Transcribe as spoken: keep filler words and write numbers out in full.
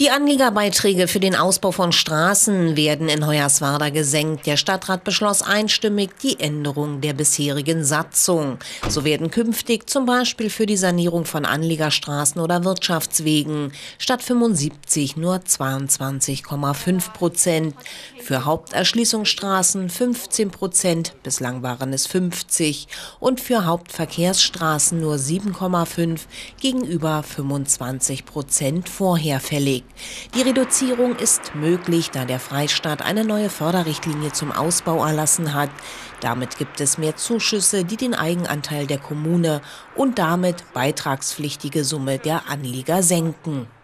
Die Anliegerbeiträge für den Ausbau von Straßen werden in Hoyerswerda gesenkt. Der Stadtrat beschloss einstimmig die Änderung der bisherigen Satzung. So werden künftig zum Beispiel für die Sanierung von Anliegerstraßen oder Wirtschaftswegen statt fünfundsiebzig nur zweiundzwanzig Komma fünf Prozent, für Haupterschließungsstraßen fünfzehn Prozent, bislang waren es fünfzig, und für Hauptverkehrsstraßen nur sieben Komma fünf gegenüber fünfundzwanzig Prozent vorher fällig. Die Reduzierung ist möglich, da der Freistaat eine neue Förderrichtlinie zum Ausbau erlassen hat. Damit gibt es mehr Zuschüsse, die den Eigenanteil der Kommune und damit beitragspflichtige Summe der Anlieger senken.